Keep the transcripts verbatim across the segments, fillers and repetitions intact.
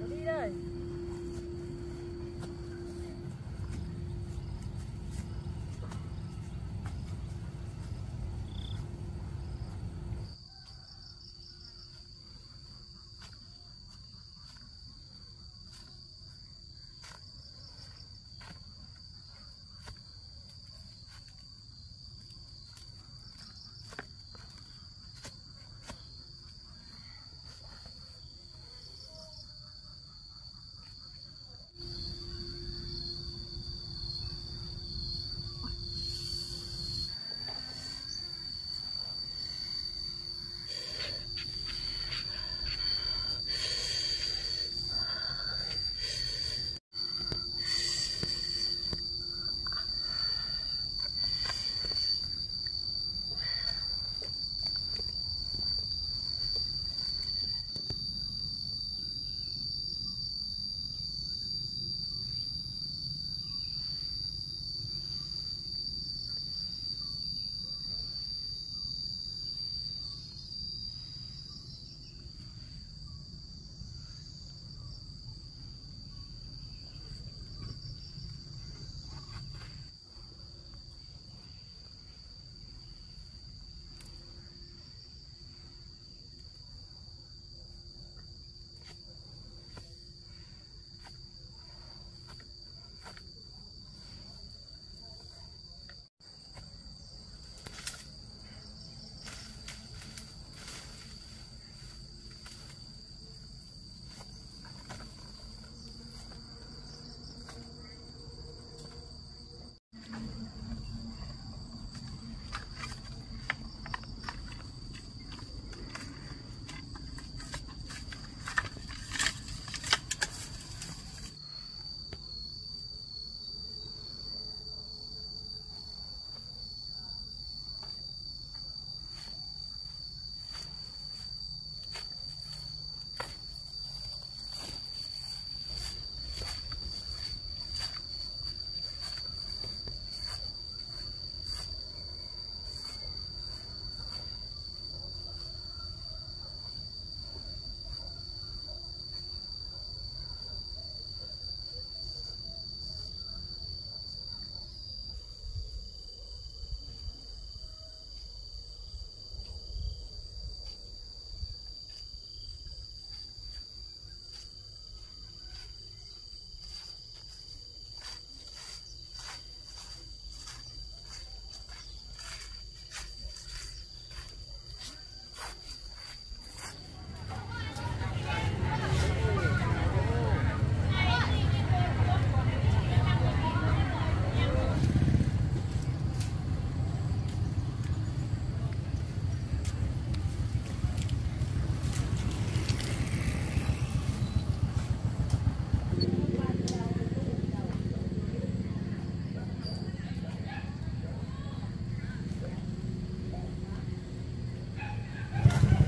nó đi đây.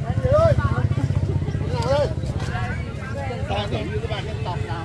Hãy subscribe cho kênh Ghiền Mì Gõ để không bỏ lỡ những video hấp dẫn.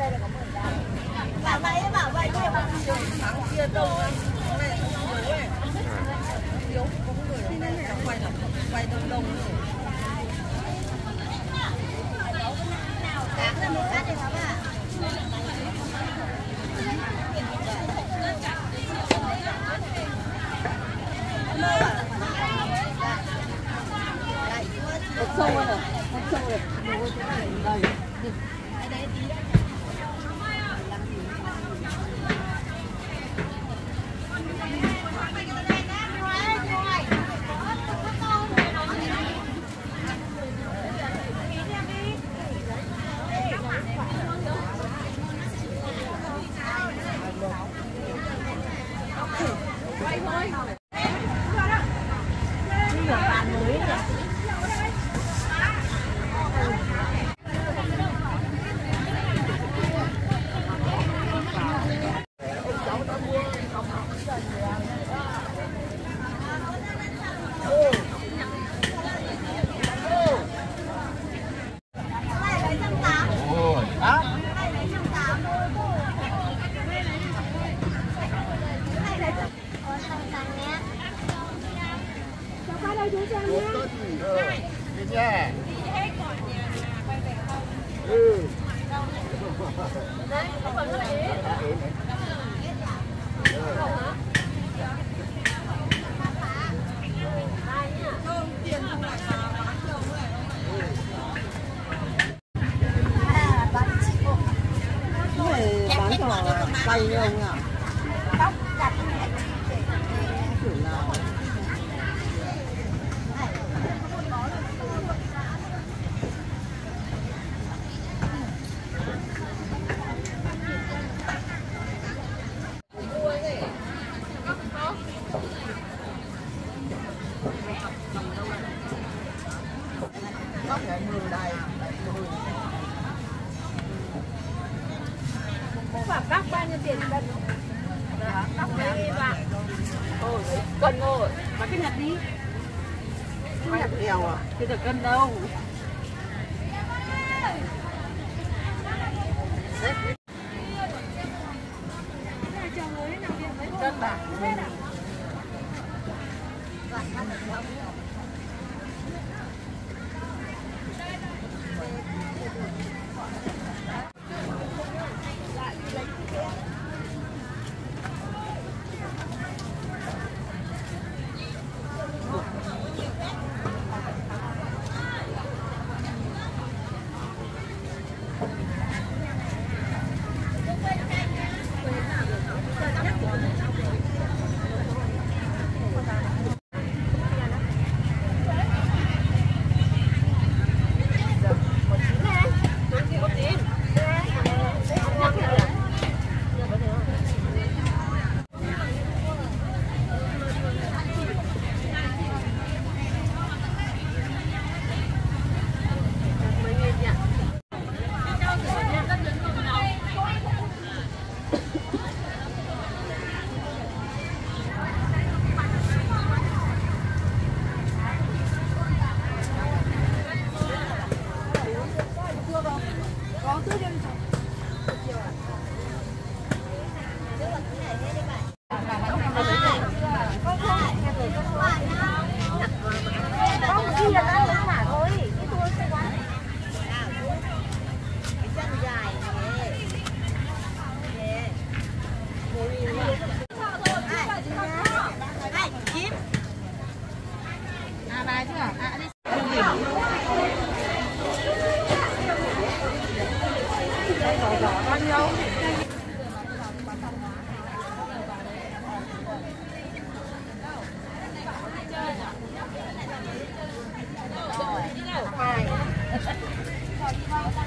đây là có mười tám. Bạn này bảo vậy kia bạn kia đâu này, thiếu có người quay quay đông đông sâu rồi, sâu rồi. Đây. Đây tí. Bay như ông à? Tóc chặt nào? Cóc bao nhiêu tiền cân? Cóc mấy vạn? Ôi, cân thôi. Mà cái nhặt đi. Cái nhặt đèo à? Bây giờ cân đâu? Cân bạc.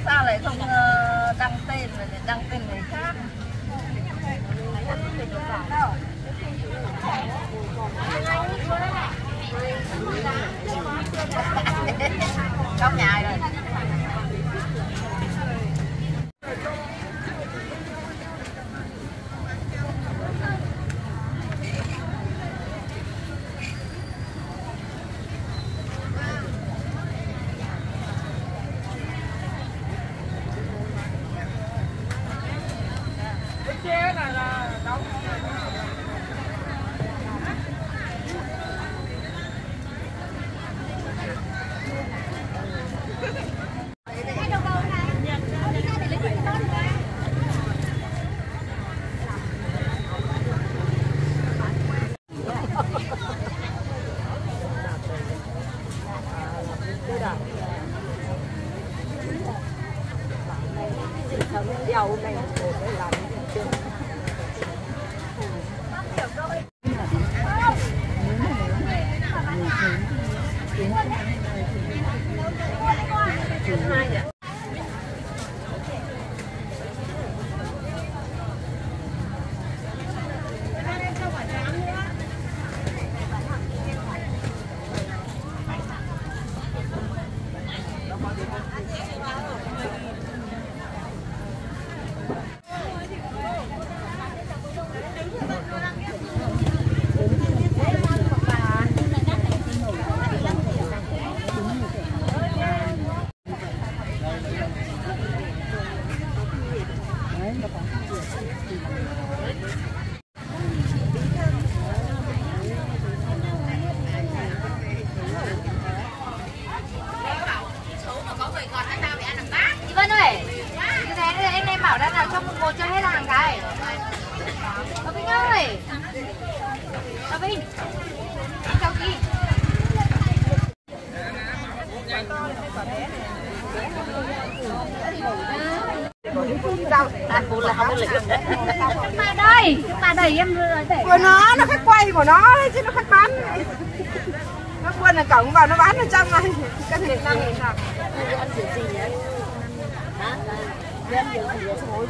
Sao lại không đăng tên mà lại đăng tên người khác? Trong nhà rồi. Hãy subscribe cho kênh Ghiền Mì Gõ để không bỏ lỡ Của nó chứ nó khách bán, nó quên là cổng vào nó bán ở trong này. Cái gì ăn gì vậy? Hả? Ăn gì vậy? Mỗi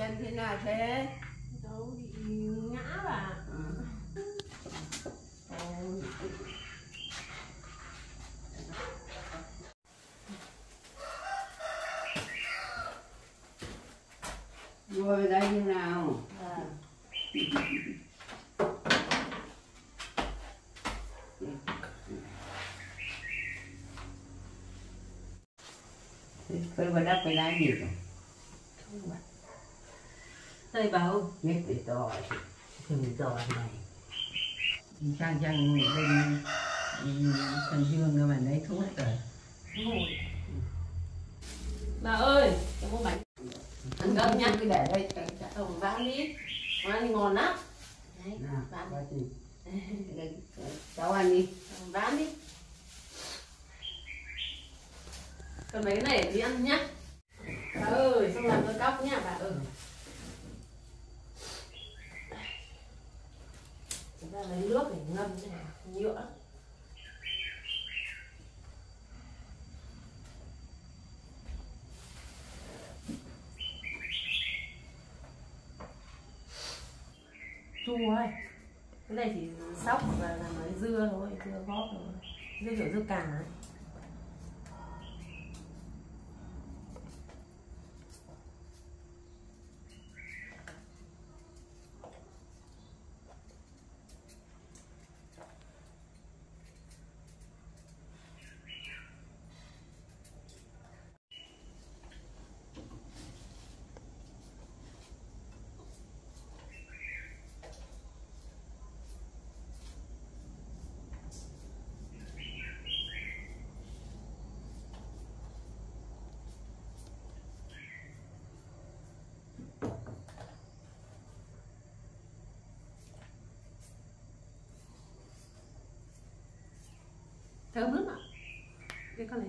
Chân thế nào thế? Đâu bị ngã bà. Ngồi về đây như nào? À. Tôi bà đắp cái lá gì không? Thôi bà Thôi bà ơi Nhất bị to Thì bị to này Trang trang bên Thằng Dương cho bạn ấy thuốc rồi. Bà ơi, cho bố bánh ăn cơm nha, cứ để đây cho ông ba lít. Con ăn ngon lắm. Đấy, ba chị. Cháu ăn đi, ông ba lít. Còn mấy cái này để đi ăn nhá. Bà ơi, xong làm tôi cóc nha, bà ơi. Chúng ta lấy nước để ngâm cho nhựa. Chua ấy. Cái này chỉ sóc và làm cái dưa thôi, dưa góp thôi. Dưa kiểu dưa cà ấy. Thơm lắm ạ. Cái con này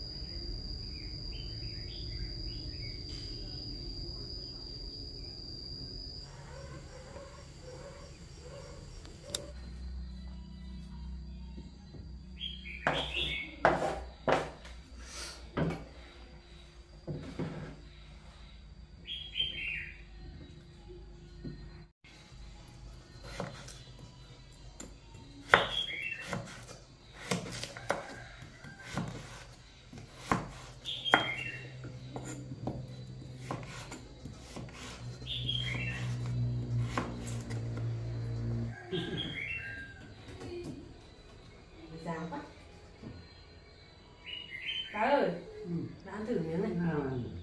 Cá ơi, ừ. Đã ăn thử miếng này. À.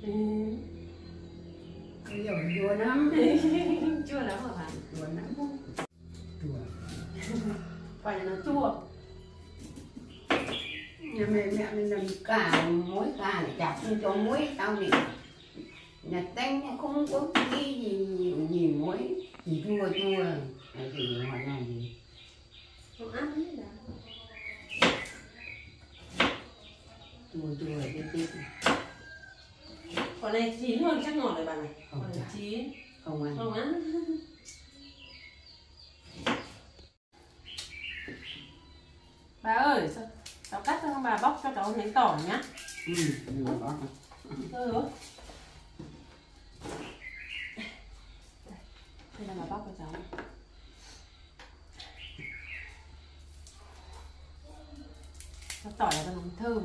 Ừ. Bây giờ chua lắm. Chua lắm hả bạn? Chua lắm không? Chua. Quả là nó chua. Nhà mẹ mẹ mình làm cả muối cả chặt cho muối tao thì nhặt tanh không có cái gì nhiều nhiều muối chỉ chua chua thì hỏi này gì? Không ăn hết là. Chua chua này tiếp tiếp này. Còn này chín hơn chắc ngọt rồi bạn này. Còn này chín. Không ăn. Không ăn. Bà ơi, sao? Cháu cắt cho bà bóc cho cháu miếng tỏi nhá. Ừ, bà bóc. Thôi rồi. Đây là bà bóc cho cháu. Cháu tỏi là bằng thơm.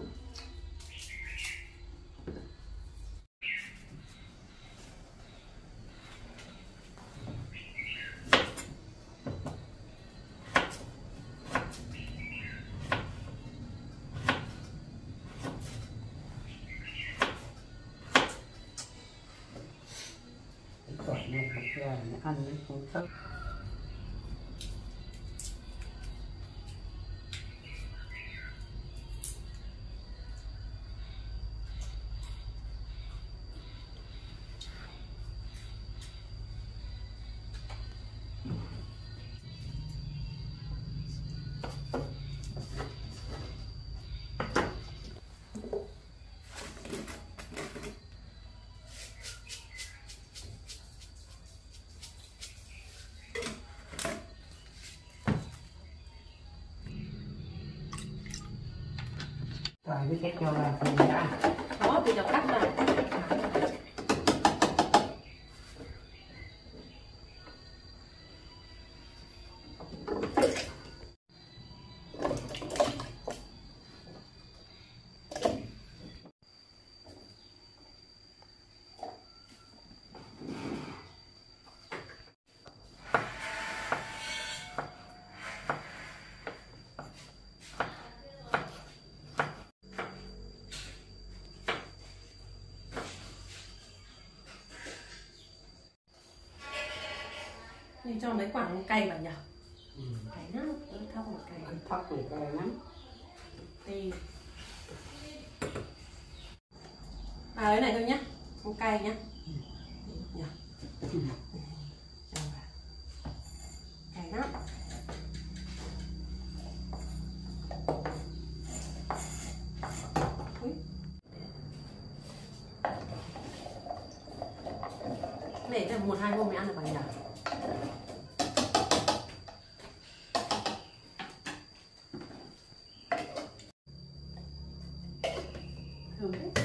Ăn không thơm. Tỏi với cái cho là mình đã. Đó, thì cháu cắt rồi. thì cho mấy quả cay vào nhở. Ừ. Cái nó thóc một cái. Thóc một cái lắm. Thì bà lấy này thôi nhá, không cay nhá. Nhở. Cái nó. Để cho một hai hôm mới ăn được bà nhở. Hương đấy.